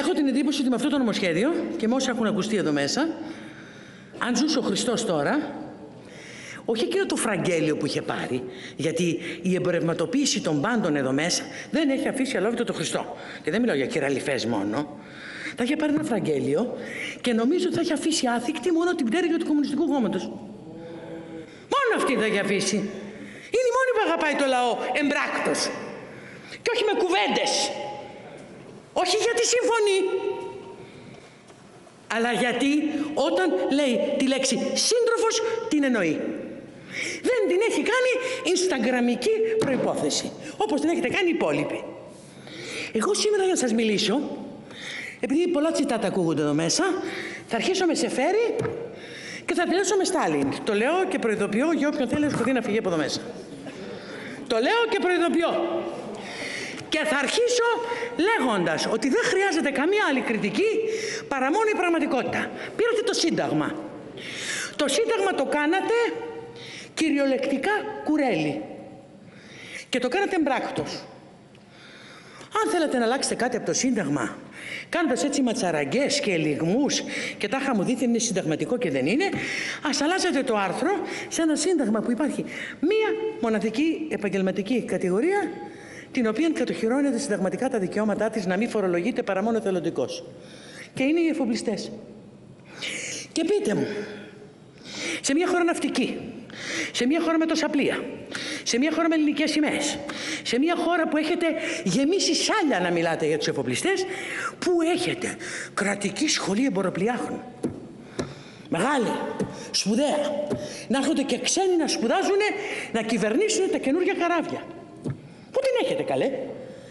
Έχω την εντύπωση ότι με αυτό το νομοσχέδιο και με όσα έχουν ακουστεί εδώ μέσα, αν ζούσε ο Χριστός τώρα, όχι εκείνο το φραγγέλιο που είχε πάρει, γιατί η εμπορευματοποίηση των πάντων εδώ μέσα δεν έχει αφήσει αλόβητο το Χριστό. Και δεν μιλάω για κυραλιφές μόνο. Θα είχε πάρει ένα φραγγέλιο και νομίζω ότι θα είχε αφήσει άθικτη μόνο την πτέρυγα του Κομμουνιστικού Κόμματος. Μόνο αυτή θα είχε αφήσει. Είναι η μόνη που αγαπάει το λαό εμπράκτος. Και όχι με κουβέντες. Όχι γιατί συμφωνεί. Αλλά γιατί όταν λέει τη λέξη σύντροφος την εννοεί. Δεν την έχει κάνει Instagramική προϋπόθεση. Όπως την έχετε κάνει οι υπόλοιποι. Εγώ σήμερα για να σας μιλήσω, επειδή πολλά τσιτάτα ακούγονται εδώ μέσα, θα αρχίσω με Σεφέρη και θα τελειώσω με Στάλιν. Το λέω και προειδοποιώ για όποιον θέλει σκοτεινή να φύγει από εδώ μέσα. Το λέω και προειδοποιώ. Και θα αρχίσω λέγοντας ότι δεν χρειάζεται καμία άλλη κριτική παρά μόνο η πραγματικότητα. Πήρατε το Σύνταγμα. Το Σύνταγμα το κάνατε κυριολεκτικά κουρέλι. Και το κάνατε εμπράκτος. Αν θέλετε να αλλάξετε κάτι από το Σύνταγμα, κάνοντας έτσι ματσαραγκές και ελιγμούς και τάχα μου δείτε είναι συνταγματικό και δεν είναι, ας αλλάζετε το άρθρο σε ένα Σύνταγμα που υπάρχει μία μοναδική επαγγελματική κατηγορία, την οποία κατοχυρώνεται συνταγματικά τα δικαιώματά της να μην φορολογείται παρά μόνο εθελοντικός. Και είναι οι εφοπλιστές. Και πείτε μου, σε μια χώρα ναυτική, σε μια χώρα με τόσα πλοία, σε μια χώρα με ελληνικές σημαίες, σε μια χώρα που έχετε γεμίσει σάλια να μιλάτε για τους εφοπλιστές, που έχετε κρατική σχολή εμποροπλιάχων, μεγάλη, σπουδαία, να έρχονται και ξένοι να σπουδάζουν, να κυβερνήσουν τα καινούργια καράβια. Πού την έχετε καλέ,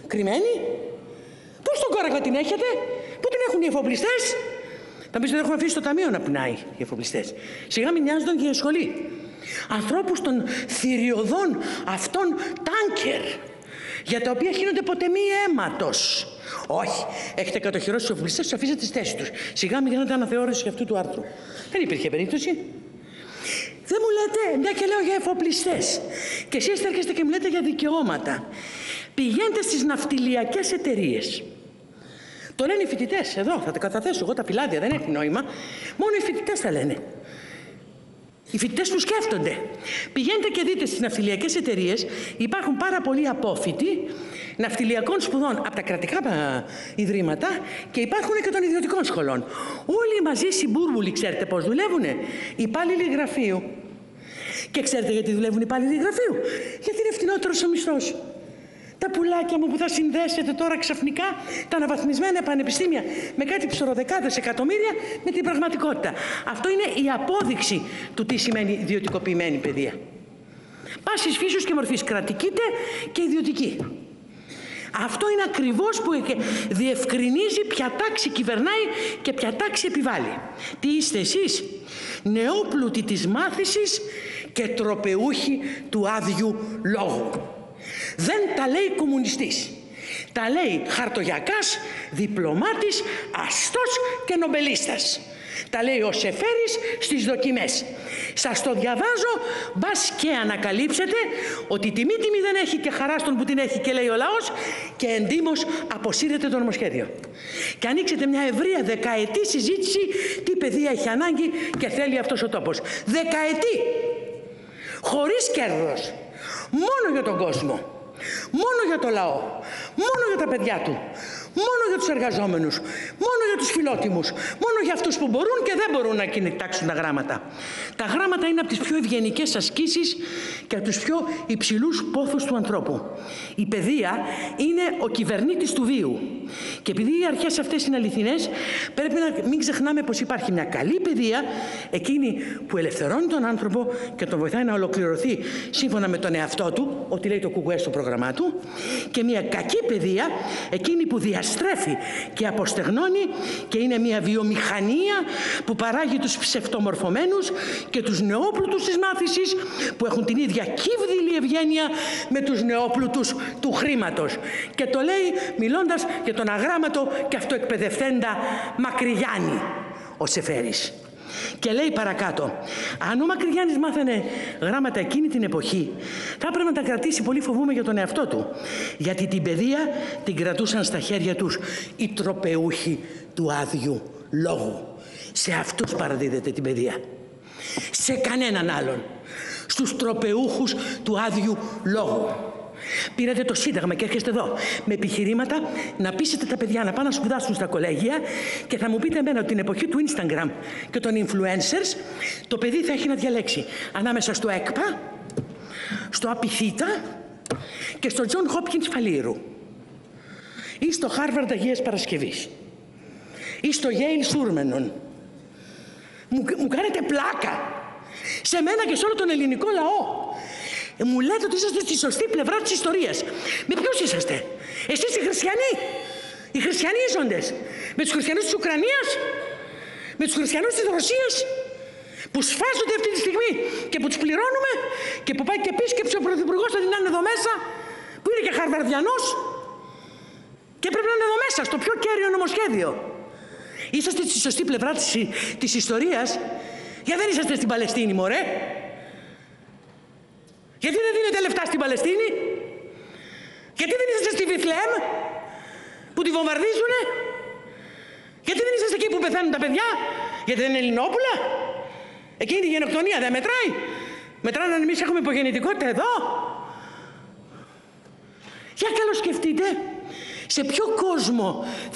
κρυμμένη, πού στον κόρακα την έχετε, πού την έχουν οι εφοπλιστές. Θα πεις ότι έχουμε αφήσει το ταμείο να πεινάει οι εφοπλιστές. Σιγά μην νοιάζονταν και η σχολή. Ανθρώπους των θηριωδών αυτών τάνκερ, για τα οποία χύνονται ποτέ μη αίματος. Όχι, έχετε κατοχυρώσει τους εφοπλιστές, τους αφήσετε τις θέσεις τους. Σιγά μην κάνετε αναθεώρηση αυτού του άρθρου. Δεν υπήρχε περίπτωση. Δεν μου λέτε, μια και λέω για εφοπλιστές. Και εσείς έρχεστε και μου λέτε για δικαιώματα. Πηγαίνετε στις ναυτιλιακές εταιρείες. Το λένε οι φοιτητές εδώ, θα τα καταθέσω εγώ τα πιλάδια, δεν έχει νόημα. Μόνο οι φοιτητές τα λένε. Οι φοιτητές που σκέφτονται. Πηγαίνετε και δείτε στις ναυτιλιακές εταιρείες, υπάρχουν πάρα πολλοί απόφοιτοι ναυτιλιακών σπουδών από τα κρατικά ιδρύματα και υπάρχουν και των ιδιωτικών σχολών. Όλοι μαζί συμπούρβουλοι, ξέρετε πώς δουλεύουνε, υπάλληλοι γραφείου. Και ξέρετε γιατί δουλεύουν οι υπάλληλοι γραφείου, γιατί είναι φτηνότερος ο μισθός. Τα πουλάκια μου που θα συνδέσετε τώρα ξαφνικά τα αναβαθμισμένα πανεπιστήμια με κάτι ψωροδεκάδες εκατομμύρια με την πραγματικότητα. Αυτό είναι η απόδειξη του τι σημαίνει ιδιωτικοποιημένη παιδεία. Πάσης φύσεως και μορφής, κρατικείται και ιδιωτική. Αυτό είναι ακριβώς που διευκρινίζει ποια τάξη κυβερνάει και ποια τάξη επιβάλλει. Τι είστε εσείς, νεόπλουτοι της μάθησης και τροπεούχοι του άδειου λόγου. Δεν τα λέει κομμουνιστής. Τα λέει χαρτογιακάς, διπλωμάτης, αστός και νομπελίστας. Τα λέει ο Σεφέρης στις δοκιμές. Σας το διαβάζω, μπας και ανακαλύψετε ότι τιμή δεν έχει και χαρά στον που την έχει και λέει ο λαός και εντύμως αποσύρεται το νομοσχέδιο. Και ανοίξετε μια ευρεία δεκαετή συζήτηση τι παιδεία έχει ανάγκη και θέλει αυτός ο τόπος. Δεκαετή, χωρίς κέρδος. Μόνο για τον κόσμο, μόνο για το λαό, μόνο για τα παιδιά του, μόνο για τους εργαζόμενους, μόνο για τους φιλότιμους, μόνο για αυτούς που μπορούν και δεν μπορούν να κοιτάξουν τα γράμματα. Τα γράμματα είναι από τις πιο ευγενικές ασκήσεις και από τους πιο υψηλούς πόθους του ανθρώπου. Η παιδεία είναι ο κυβερνήτης του βίου. Και επειδή οι αρχές αυτές είναι αληθινές, πρέπει να μην ξεχνάμε πως υπάρχει μια καλή παιδεία, εκείνη που ελευθερώνει τον άνθρωπο και τον βοηθάει να ολοκληρωθεί σύμφωνα με τον εαυτό του, ό,τι λέει το Κουγκουέστο στο πρόγραμμά του, και μια κακή παιδεία, εκείνη που διαστρέφει και αποστεγνώνει και είναι μια βιομηχανία που παράγει τους ψευτομορφωμένους και τους νεόπλουτους της μάθησης που έχουν την ίδια κύβδηλη ευγένεια με τους νεόπλουτους του χρήματος. Και το λέει μιλώντας για τον αγράμματο και αυτοεκπαιδευτέντα Μακρυγιάννη ο Σεφέρης. Και λέει παρακάτω, αν ο Μακρυγιάννης μάθανε γράμματα εκείνη την εποχή, θα έπρεπε να τα κρατήσει πολύ, φοβούμαι για τον εαυτό του. Γιατί την παιδεία την κρατούσαν στα χέρια τους οι τροπεούχοι του άδειου λόγου. Σε αυτούς παραδίδεται την παιδεία. Σε κανέναν άλλον. Στους τροπεούχους του άδειου λόγου. Πήρατε το Σύνταγμα και έρχεστε εδώ με επιχειρήματα να πείσετε τα παιδιά να πάνε να σπουδάσουν στα κολέγια και θα μου πείτε εμένα ότι την εποχή του Instagram και των influencers το παιδί θα έχει να διαλέξει ανάμεσα στο ΕΚΠΑ, στο ΑΠΘ και στο Τζον Χόπκινς Φαλήρου ή στο Χάρβαρντ Αγίας Παρασκευής ή στο Γέιλ Σούρμενον. Μου κάνετε πλάκα σε μένα και σε όλο τον ελληνικό λαό. Μου λέτε ότι είσαστε στη σωστή πλευρά της ιστορίας. Με ποιους είσαστε? Εσείς οι χριστιανοί. Οι χριστιανίζοντες. Με τους χριστιανούς της Ουκρανίας. Με τους χριστιανούς της Ρωσίας. Που σφάζονται αυτή τη στιγμή. Και που τους πληρώνουμε. Και που πάει και επίσκεψη ο πρωθυπουργός να την είναι εδώ μέσα. Που είναι και χαρβαρδιανός. Και πρέπει να είναι εδώ μέσα. Στο πιο κέριο νομοσχέδιο. Είσαστε στη σωστή πλευρά της ιστορίας. Για δεν είσαστε στην Παλαιστίνη, μωρέ. Γιατί δεν δίνετε λεφτά στην Παλαιστίνη? Γιατί δεν είσαστε στη Βηθλεέμ που τη βομβαρδίζουνε? Γιατί δεν είσαστε εκεί που πεθαίνουν τα παιδιά? Γιατί δεν είναι Ελληνόπουλα? Εκείνη η γενοκτονία δεν μετράει? Μετράνε αν εμείς έχουμε υπογεννητικότητα εδώ? Για καλώς σκεφτείτε, σε ποιο κόσμο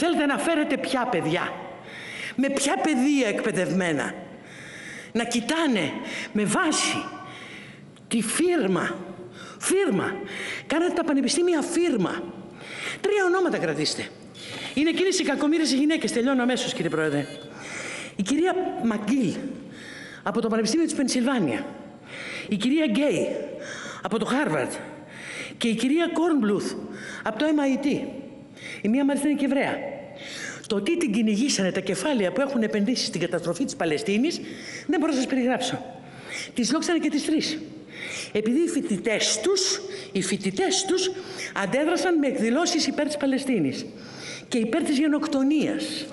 θέλετε να φέρετε ποια παιδιά? Με ποια παιδεία εκπαιδευμένα? Να κοιτάνε με βάση τη φίρμα. Κάνατε τα πανεπιστήμια φίρμα. Τρία ονόματα κρατήστε. Είναι εκείνες οι κακομοίρες οι γυναίκες. Τελειώνω αμέσως, κύριε Πρόεδρε. Η κυρία Μαγκίλ από το Πανεπιστήμιο της Πενσιλβάνια. Η κυρία Γκέι από το Χάρβαρντ. Και η κυρία Κόρνμπλουθ από το MIT. Η μία μάλιστα είναι και Εβραία. Το τι την κυνηγήσανε τα κεφάλαια που έχουν επενδύσει στην καταστροφή της Παλαιστίνης δεν μπορώ να σας περιγράψω. Τις διώξανε και τις τρεις. Επειδή οι φοιτητές τους αντέδρασαν με εκδηλώσεις υπέρ της Παλαιστίνης και υπέρ της γενοκτονίας.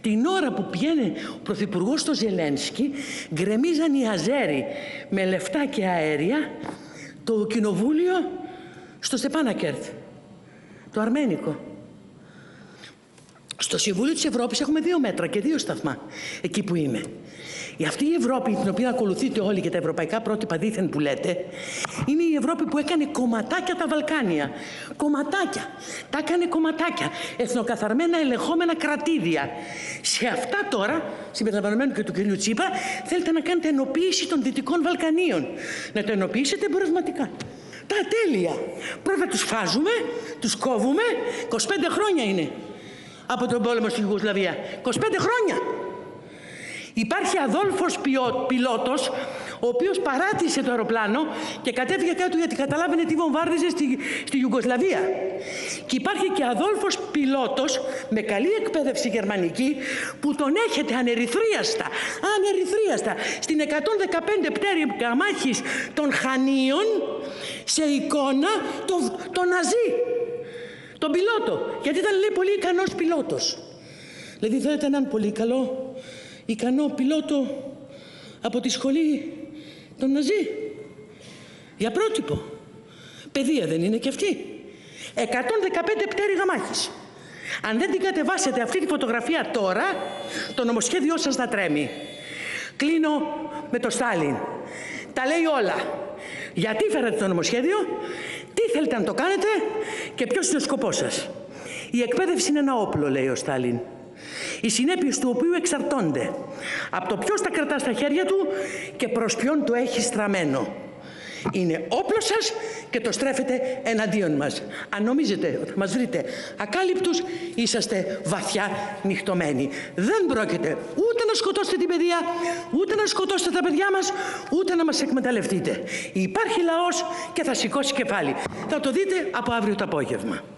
Την ώρα που πηγαίνει ο πρωθυπουργός στο Ζελένσκι, γκρεμίζαν οι Αζέροι με λεφτά και αέρια το κοινοβούλιο στο Στεπάνακέρτ, το αρμένικο. Στο Συμβούλιο της Ευρώπης έχουμε 2 μέτρα και 2 σταθμά εκεί που είμαι. Αυτή η Ευρώπη, την οποία ακολουθείτε όλοι και τα ευρωπαϊκά πρότυπα δήθεν που λέτε, είναι η Ευρώπη που έκανε κομματάκια τα Βαλκάνια. Κομματάκια. Τα έκανε κομματάκια. Εθνοκαθαρμένα, ελεγχόμενα κρατήδια. Σε αυτά τώρα, συμπεριλαμβανομένου και του κυρίου Τσίπα, θέλετε να κάνετε ενοποίηση των Δυτικών Βαλκανίων. Να το ενοποιήσετε εμπορευματικά. Τα τέλεια. Πρώτα τους φάζουμε, τους κόβουμε. 25 χρόνια είναι από τον πόλεμο στη Γιουγκοσλαβία. 25 χρόνια. Υπάρχει Αδόλφος πιλότος, ο οποίος παράτησε το αεροπλάνο και κατέφυγε κάτω γιατί καταλάβαινε τι βομβάρδιζε στη Γιουγκοσλαβία. Και υπάρχει και Αδόλφος πιλότος, με καλή εκπαίδευση γερμανική, που τον έχετε ανερυθρίαστα, στην 115 πτέρυγα μάχης των Χανίων, σε εικόνα τον Ναζί, τον πιλότο. Γιατί ήταν, λέει, πολύ ικανός πιλότος. Δηλαδή θέλετε έναν πολύ καλό, ικανό πιλότο από τη σχολή των Ναζί. Για πρότυπο. Παιδεία δεν είναι και αυτή? 115 πτέρυγα μάχης. Αν δεν την κατεβάσετε αυτή τη φωτογραφία τώρα, το νομοσχέδιό σας θα τρέμει. Κλείνω με το Στάλιν. Τα λέει όλα. Γιατί φέρατε το νομοσχέδιο, τι θέλετε να το κάνετε και ποιος είναι ο σκοπός σας. Η εκπαίδευση είναι ένα όπλο, λέει ο Στάλιν. Οι συνέπειες του οποίου εξαρτώνται από το ποιος τα κρατά στα χέρια του και προς ποιον το έχει στραμμένο. Είναι όπλο σας και το στρέφετε εναντίον μας. Αν νομίζετε ότι μας βρείτε ακάλυπτους, είσαστε βαθιά νυχτωμένοι. Δεν πρόκειται ούτε να σκοτώσετε την παιδεία, ούτε να σκοτώσετε τα παιδιά μας, ούτε να μας εκμεταλλευτείτε. Υπάρχει λαός και θα σηκώσει κεφάλι. Θα το δείτε από αύριο το απόγευμα.